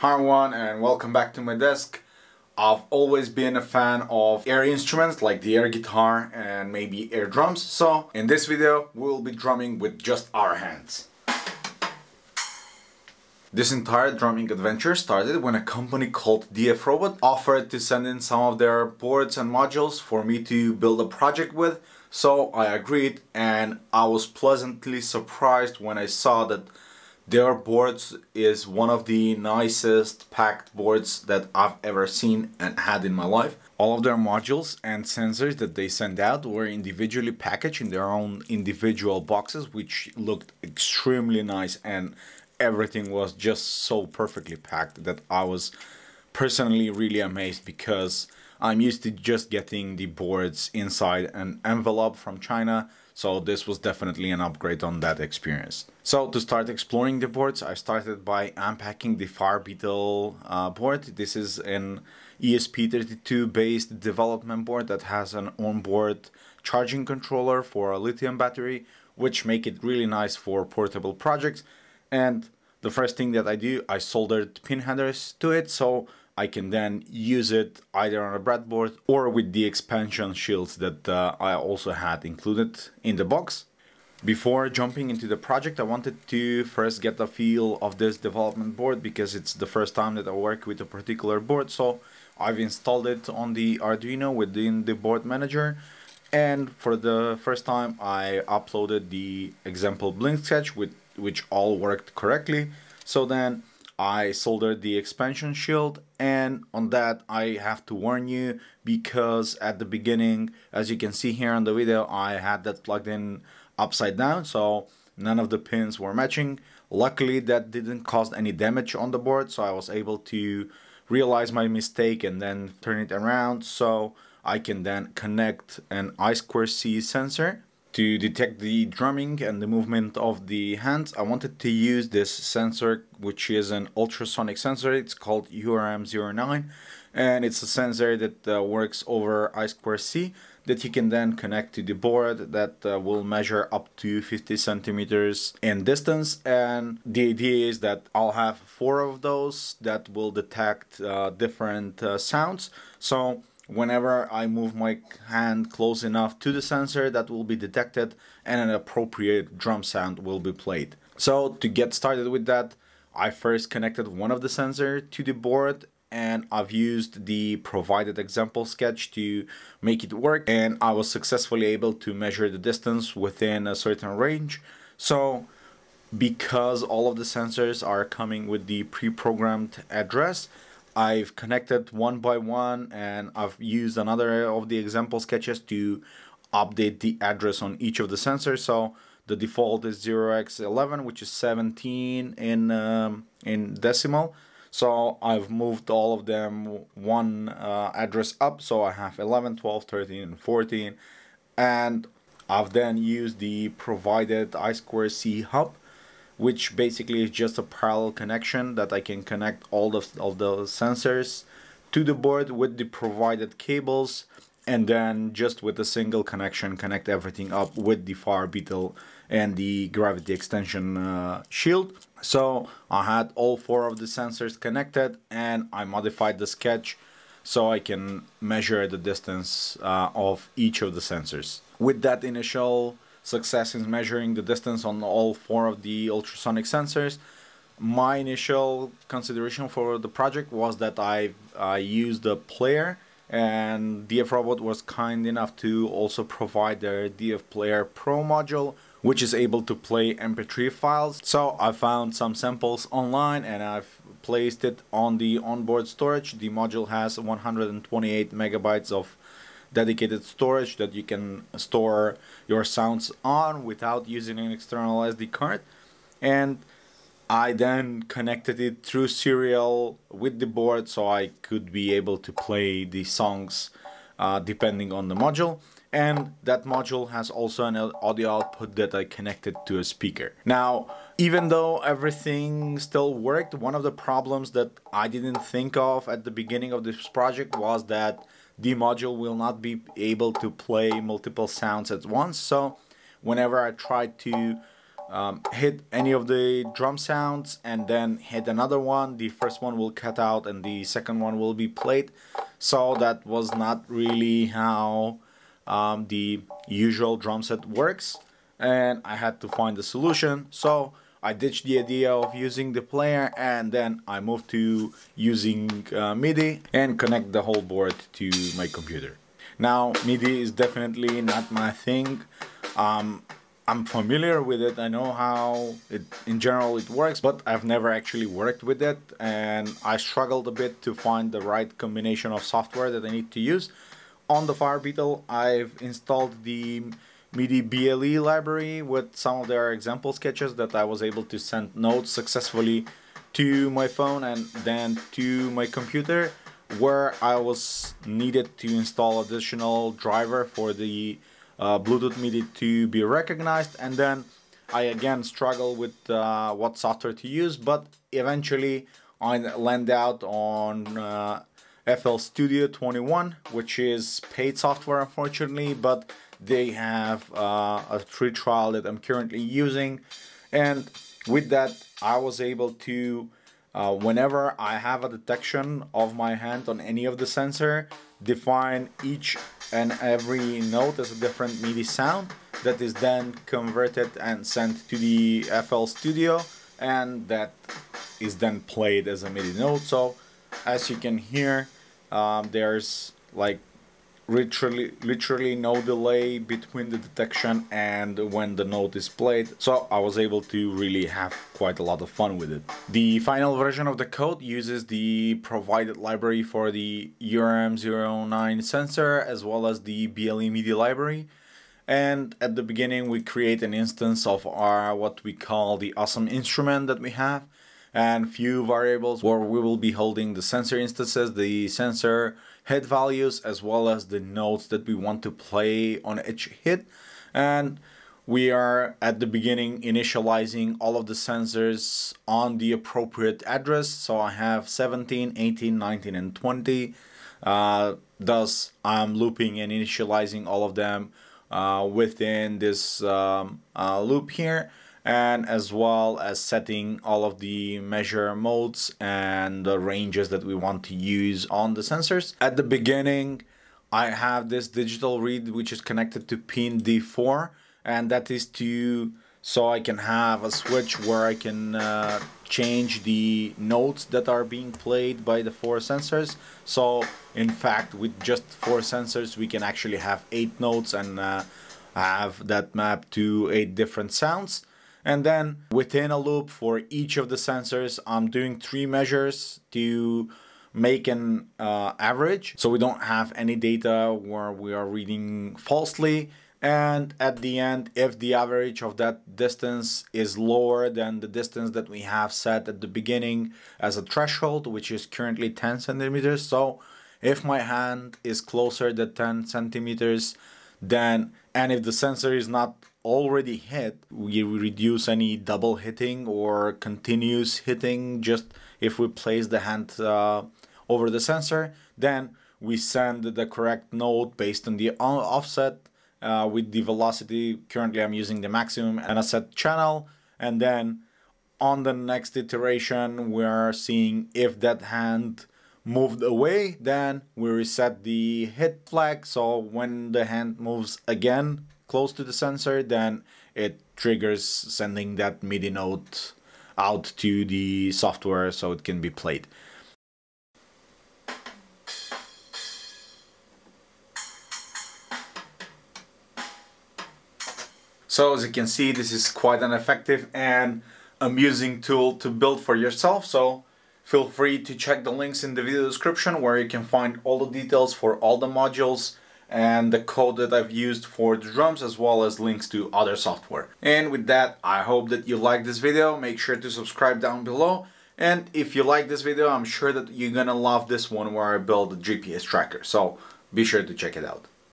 Hi everyone and welcome back to my desk. I've always been a fan of air instruments like the air guitar and maybe air drums, so in this video we'll be drumming with just our hands. This entire drumming adventure started when a company called DFRobot offered to send in some of their boards and modules for me to build a project with, so I agreed, and I was pleasantly surprised when I saw that their boards is one of the nicest packed boards that I've ever seen and had in my life. All of their modules and sensors that they sent out were individually packaged in their own individual boxes, which looked extremely nice, and everything was just so perfectly packed that I was personally really amazed, because I'm used to just getting the boards inside an envelope from China, so this was definitely an upgrade on that experience. So to start exploring the boards, I started by unpacking the Firebeetle board. This is an ESP32 based development board that has an onboard charging controller for a lithium battery, which make it really nice for portable projects. And the first thing that I do, I soldered pin headers to it, so I can then use it either on a breadboard or with the expansion shields that I also had included in the box. Before jumping into the project, I wanted to first get a feel of this development board, because it's the first time that I work with a particular board, so I've installed it on the Arduino within the board manager. And for the first time I uploaded the example blink sketch which all worked correctly. So then I soldered the expansion shield, and on that I have to warn you, because at the beginning, as you can see here on the video, I had that plugged in upside down, so none of the pins were matching. Luckily that didn't cause any damage on the board, so I was able to realize my mistake and then turn it around, so I can then connect an I2C sensor to detect the drumming and the movement of the hands. I wanted to use this sensor, which is an ultrasonic sensor. It's called URM09, and it's a sensor that works over I2C that you can then connect to the board, that will measure up to 50 centimeters in distance. And the idea is that I'll have 4 of those that will detect different sounds. So whenever I move my hand close enough to the sensor, that will be detected and an appropriate drum sound will be played. So to get started with that, I first connected one of the sensors to the board, and I've used the provided example sketch to make it work, and I was successfully able to measure the distance within a certain range. So because all of the sensors are coming with the pre-programmed address, I've connected one by one, and I've used another of the example sketches to update the address on each of the sensors. So the default is 0x11, which is 17 in decimal. So I've moved all of them one address up, so I have 11, 12, 13, and 14. And I've then used the provided I2C hub, which basically is just a parallel connection that I can connect all the sensors to the board with the provided cables, and then just with a single connection connect everything up with the Firebeetle and the gravity extension shield. So I had all 4 of the sensors connected, and I modified the sketch so I can measure the distance of each of the sensors. With that initial success in measuring the distance on all 4 of the ultrasonic sensors, my initial consideration for the project was that I used a player, and DFRobot was kind enough to also provide their DF Player Pro module, which is able to play MP3 files. So I found some samples online and I've placed it on the onboard storage. The module has 128 megabytes of dedicated storage that you can store your sounds on without using an external SD card, and I then connected it through serial with the board, so I could be able to play the songs depending on the module. And that module has also an audio output that I connected to a speaker. Now, even though everything still worked, one of the problems that I didn't think of at the beginning of this project was that the module will not be able to play multiple sounds at once. So whenever I tried to hit any of the drum sounds and then hit another one, the first one will cut out and the second one will be played. So that was not really how the usual drum set works, and I had to find a solution. So I ditched the idea of using the player, and then I moved to using MIDI and connect the whole board to my computer. Now, MIDI is definitely not my thing. I'm familiar with it, I know how it in general it works, but I've never actually worked with it, and I struggled a bit to find the right combination of software that I need to use. On the Firebeetle, I've installed the MIDI BLE library with some of their example sketches that I was able to send notes successfully to my phone and then to my computer, where I was needed to install additional driver for the Bluetooth MIDI to be recognized, and then I again struggle with what software to use, but eventually I land out on FL Studio 21, which is paid software unfortunately, but they have a free trial that I'm currently using, and with that I was able to whenever I have a detection of my hand on any of the sensor, define each and every note as a different MIDI sound that is then converted and sent to the FL Studio, and that is then played as a MIDI note. So as you can hear, there's like literally no delay between the detection and when the note is played, so I was able to really have quite a lot of fun with it. The final version of the code uses the provided library for the URM09 sensor as well as the BLE MIDI library, and at the beginning we create an instance of our what we call the awesome instrument that we have, and few variables where we will be holding the sensor instances, the sensor hit values, as well as the notes that we want to play on each hit. And we are at the beginning initializing all of the sensors on the appropriate address. So I have 17, 18, 19, and 20. Thus, I'm looping and initializing all of them within this loop here, and as well as setting all of the measure modes and the ranges that we want to use on the sensors. At the beginning, I have this digital read which is connected to pin D4, and that is so I can have a switch where I can change the notes that are being played by the 4 sensors. So in fact, with just 4 sensors, we can actually have 8 notes and have that map to 8 different sounds. And then within a loop for each of the sensors, I'm doing 3 measures to make an average, so we don't have any data where we are reading falsely. And at the end, if the average of that distance is lower than the distance that we have set at the beginning as a threshold, which is currently 10 centimeters. So if my hand is closer than 10 centimeters, then, and if the sensor is not already hit, we reduce any double hitting or continuous hitting, just if we place the hand over the sensor, then we send the correct note based on the offset with the velocity. Currently I'm using the maximum and a set channel, and then on the next iteration we're seeing if that hand moved away, then we reset the hit flag, so when the hand moves again close to the sensor, then it triggers sending that MIDI note out to the software so it can be played. So as you can see, this is quite an effective and amusing tool to build for yourself, so feel free to check the links in the video description where you can find all the details for all the modules and the code that I've used for the drums, as well as links to other software. And with that, I hope that you like this video. Make sure to subscribe down below, and if you like this video, I'm sure that you're gonna love this one where I build a GPS tracker, so be sure to check it out.